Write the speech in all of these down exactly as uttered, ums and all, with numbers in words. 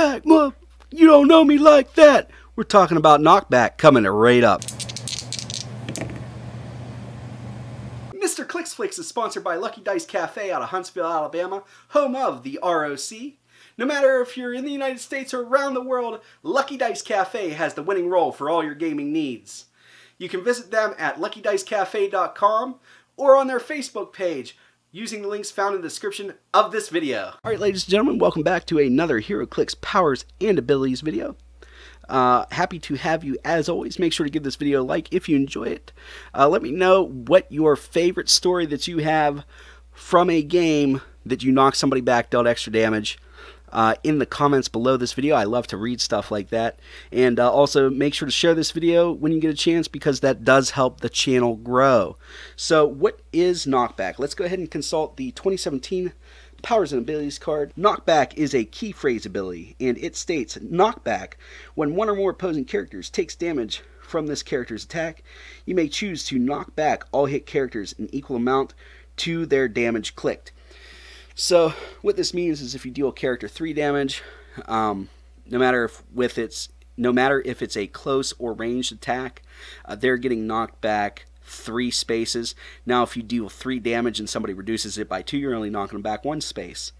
knockback, mother. You don't know me like that. We're talking about knockback coming right up. MrClixFlix is sponsored by Lucky Dice Cafe out of Huntsville, Alabama, home of the R O C. No matter if you're in the United States or around the world, Lucky Dice Cafe has the winning roll for all your gaming needs. You can visit them at lucky dice cafe dot com or on their Facebook page using the links found in the description of this video. Alright, ladies and gentlemen, welcome back to another HeroClix Powers and Abilities video. Uh, happy to have you as always. Make sure to give this video a like if you enjoy it. Uh, let me know what your favorite story that you have from a game that you knocked somebody back, dealt extra damage. Uh, in the comments below this video. I love to read stuff like that. And uh, also make sure to share this video when you get a chance, because that does help the channel grow. So what is knockback? Let's go ahead and consult the twenty seventeen Powers and Abilities card. Knockback is a key phrase ability, and it states knockback: when one or more opposing characters takes damage from this character's attack, you may choose to knock back all hit characters an equal amount to their damage clicked. So what this means is if you deal a character three damage, um, no matter if with its no matter if it's a close or ranged attack, uh, they're getting knocked back three spaces. Now if you deal three damage and somebody reduces it by two, you're only knocking them back one space.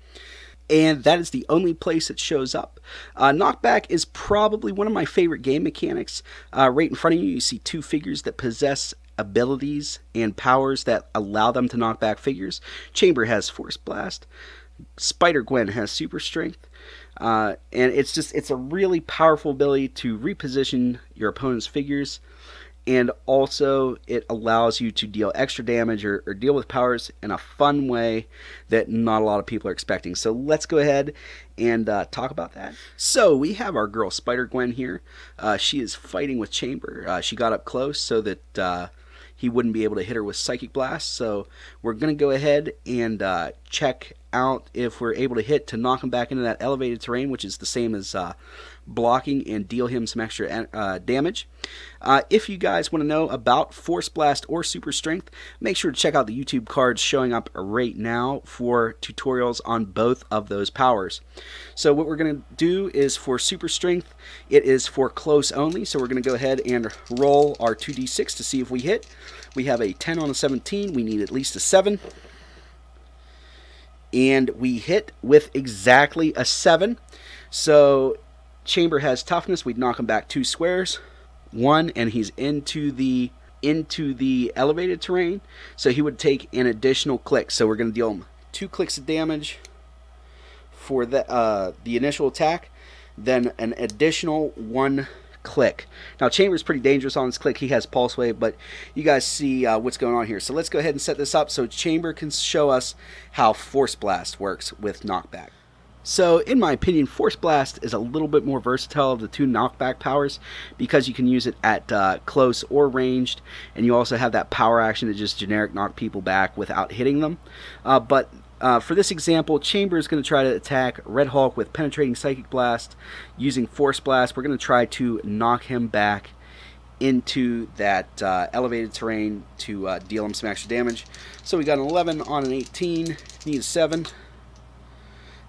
And that is the only place it shows up. Uh, knockback is probably one of my favorite game mechanics. Uh, right in front of you, you see two figures that possess abilities and powers that allow them to knock back figures. Chamber has Force Blast. Spider Gwen has Super Strength. Uh, and it's just, it's a really powerful ability to reposition your opponent's figures. And also it allows you to deal extra damage or, or deal with powers in a fun way that not a lot of people are expecting. So let's go ahead and uh, talk about that. So we have our girl Spider Gwen here. Uh, she is fighting with Chamber. Uh, she got up close so that uh, he wouldn't be able to hit her with Psychic Blast. So we're going to go ahead and uh, check out if we're able to hit to knock him back into that elevated terrain, which is the same as uh, blocking, and deal him some extra uh, damage. Uh, if you guys want to know about Force Blast or Super Strength, make sure to check out the YouTube cards showing up right now for tutorials on both of those powers. So what we're going to do is for Super Strength, it is for close only. So we're going to go ahead and roll our two D six to see if we hit. We have a ten on a seventeen. We need at least a seven. And we hit with exactly a seven. So Chamber has toughness. We'd knock him back two squares. One, and he's into the into the elevated terrain. So he would take an additional click. So we're going to deal him two clicks of damage for the, uh, the initial attack. Then an additional one click. Now Chamber's pretty dangerous on his click. He has pulse wave, but you guys see uh, what's going on here. So let's go ahead and set this up so Chamber can show us how Force Blast works with knockback. So in my opinion, Force Blast is a little bit more versatile of the two knockback powers, because you can use it at uh, close or ranged, and you also have that power action to just generic knock people back without hitting them. Uh, but Uh, for this example, Chamber is going to try to attack Red Hulk with Penetrating Psychic Blast. Using Force Blast, we're going to try to knock him back into that uh, elevated terrain to uh, deal him some extra damage. So we got an eleven on an eighteen, need a seven,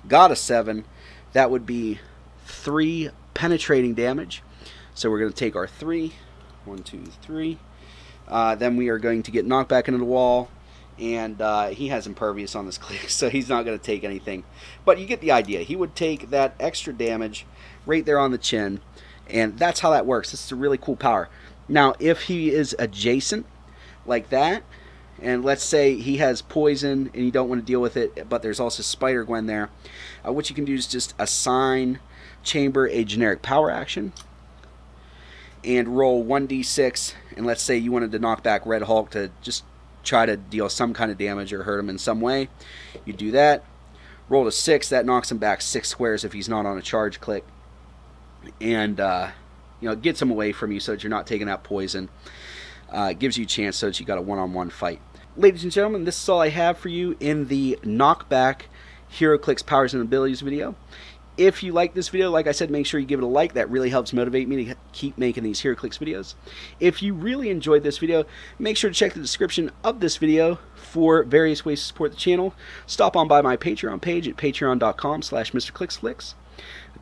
got a seven. That would be three penetrating damage. So we're going to take our three, one, two, three. Uh, then we are going to get knocked back into the wall. And uh, he has impervious on this click, so he's not going to take anything. But you get the idea. He would take that extra damage right there on the chin, and that's how that works. This is a really cool power. Now, if he is adjacent like that, and let's say he has poison and you don't want to deal with it, but there's also Spider Gwen there, uh, what you can do is just assign Chamber a generic power action and roll one D six, and let's say you wanted to knock back Red Hulk to just try to deal some kind of damage or hurt him in some way. You do that, roll a six, that knocks him back six squares if he's not on a charge click, and uh, you know, gets him away from you so that you're not taking out poison. Uh, gives you a chance so that you got a one-on-one fight. Ladies and gentlemen, this is all I have for you in the knockback HeroClix Powers and Abilities video. If you like this video, like I said, make sure you give it a like. That really helps motivate me to keep making these HeroClix videos. If you really enjoyed this video, make sure to check the description of this video for various ways to support the channel. Stop on by my Patreon page at patreon dot com slash MrClixFlix.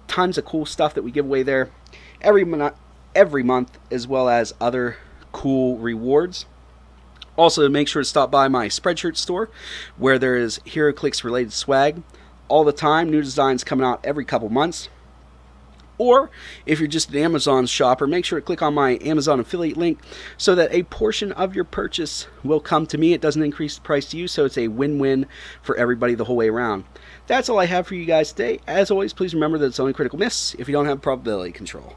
tons of cool stuff that we give away there every month, every month, as well as other cool rewards. Also, make sure to stop by my Spreadshirt store, where there is HeroClix related swag all the time. New designs coming out every couple months. Or if you're just an Amazon shopper, make sure to click on my Amazon affiliate link so that a portion of your purchase will come to me. It doesn't increase the price to you, so it's a win-win for everybody the whole way around. That's all I have for you guys today. As always, please remember that it's only critical miss if you don't have probability control.